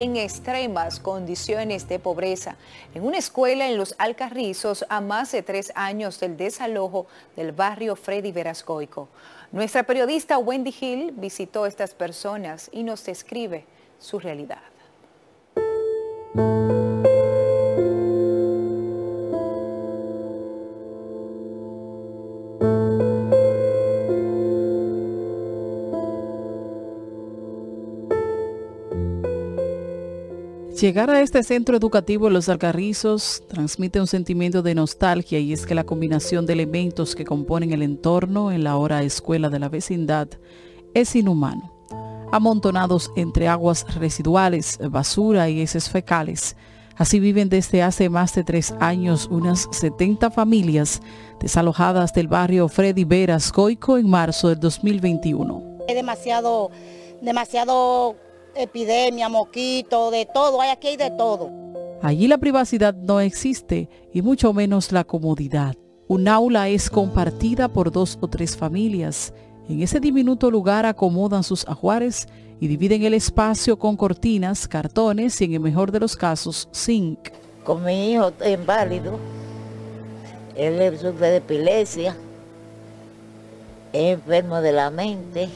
en extremas condiciones de pobreza. En una escuela en Los Alcarrizos, a más de 3 años del desalojo del barrio Freddy Verascoico. Nuestra periodista Wendy Hill visitó a estas personas y nos describe su realidad. Llegar a este centro educativo en Los Alcarrizos transmite un sentimiento de nostalgia, y es que la combinación de elementos que componen el entorno en la ahora escuela de la vecindad es inhumano. Amontonados entre aguas residuales, basura y heces fecales, así viven desde hace más de 3 años unas 70 familias desalojadas del barrio Freddy Verascoico en marzo del 2021. Es demasiado epidemia, moquito, de todo, aquí hay de todo. Allí la privacidad no existe y mucho menos la comodidad. Un aula es compartida por 2 o 3 familias. En ese diminuto lugar acomodan sus ajuares y dividen el espacio con cortinas, cartones y, en el mejor de los casos, zinc. Con mi hijo inválido, él sufre de epilepsia, es enfermo de la mente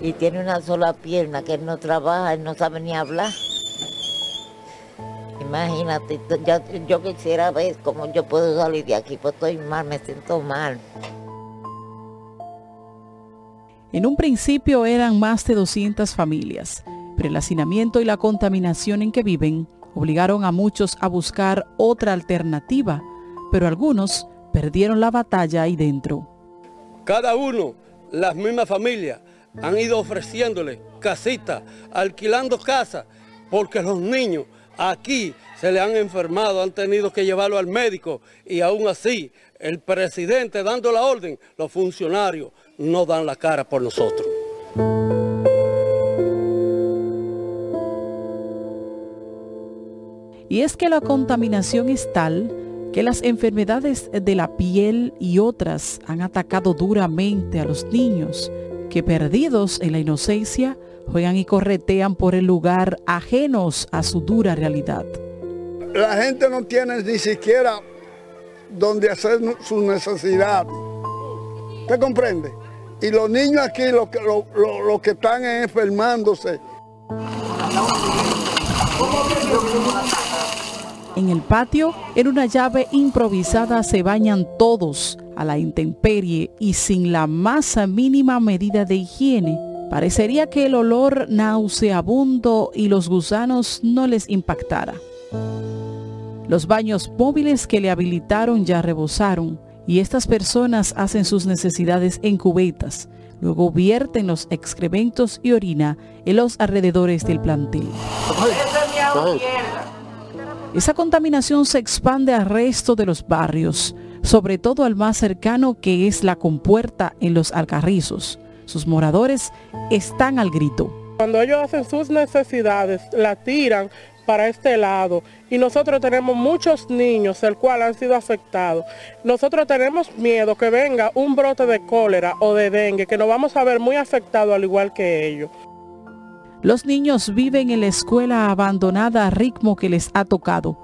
y tiene una sola pierna, que él no trabaja, él no sabe ni hablar. Imagínate, yo quisiera ver cómo yo puedo salir de aquí, pues estoy mal, me siento mal. En un principio eran más de 200 familias, pero el hacinamiento y la contaminación en que viven obligaron a muchos a buscar otra alternativa, pero algunos perdieron la batalla ahí dentro. Cada uno, las mismas familias, han ido ofreciéndole casitas, alquilando casas, porque los niños aquí se le han enfermado, han tenido que llevarlo al médico, y aún así el presidente dando la orden, los funcionarios no dan la cara por nosotros. Y es que la contaminación es tal que las enfermedades de la piel y otras han atacado duramente a los niños, que perdidos en la inocencia juegan y corretean por el lugar ajenos a su dura realidad. La gente no tiene ni siquiera donde hacer su necesidad. ¿Usted comprende? Y los niños aquí, los que están enfermándose. En el patio, en una llave improvisada, se bañan todos a la intemperie y sin la más mínima medida de higiene. Parecería que el olor nauseabundo y los gusanos no les impactara. Los baños móviles que le habilitaron ya rebosaron, y estas personas hacen sus necesidades en cubetas, luego vierten los excrementos y orina en los alrededores del plantel. Esa contaminación se expande al resto de los barrios, sobre todo al más cercano, que es La Compuerta en Los Alcarrizos. Sus moradores están al grito. Cuando ellos hacen sus necesidades, la tiran para este lado, y nosotros tenemos muchos niños el cual han sido afectados. Nosotros tenemos miedo que venga un brote de cólera o de dengue, que nos vamos a ver muy afectados al igual que ellos. Los niños viven en la escuela abandonada a ritmo que les ha tocado,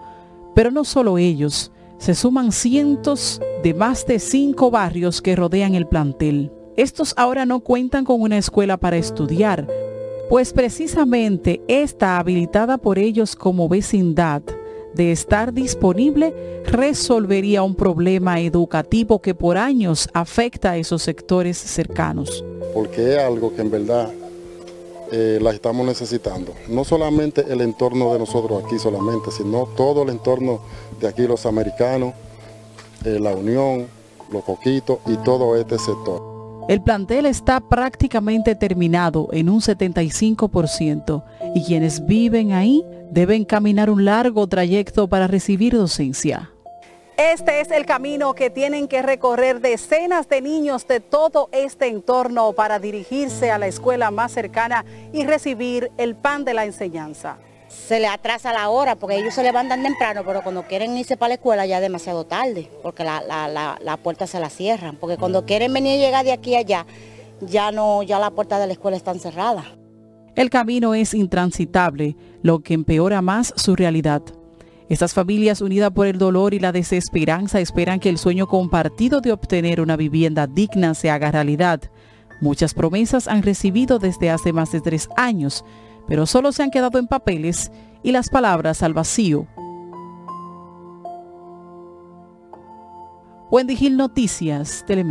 pero no solo ellos. Se suman cientos de más de 5 barrios que rodean el plantel. Estos ahora no cuentan con una escuela para estudiar, pues precisamente está habilitada por ellos como vecindad. De estar disponible, resolvería un problema educativo que por años afecta a esos sectores cercanos. Porque es algo que en verdad la estamos necesitando. No solamente el entorno de nosotros aquí solamente, sino todo el entorno de aquí, los americanos, la Unión, los Coquitos y todo este sector. El plantel está prácticamente terminado en un 75%, y quienes viven ahí deben caminar un largo trayecto para recibir docencia. Este es el camino que tienen que recorrer decenas de niños de todo este entorno para dirigirse a la escuela más cercana y recibir el pan de la enseñanza. Se les atrasa la hora porque ellos se levantan temprano, pero cuando quieren irse para la escuela ya es demasiado tarde, porque la puerta se la cierran, porque cuando quieren venir y llegar de aquí a allá, ya la puerta de la escuela está cerrada. El camino es intransitable, lo que empeora más su realidad. Estas familias, unidas por el dolor y la desesperanza, esperan que el sueño compartido de obtener una vivienda digna se haga realidad. Muchas promesas han recibido desde hace más de 3 años, pero solo se han quedado en papeles y las palabras al vacío. Wendy Hill, Noticias, Telemicro.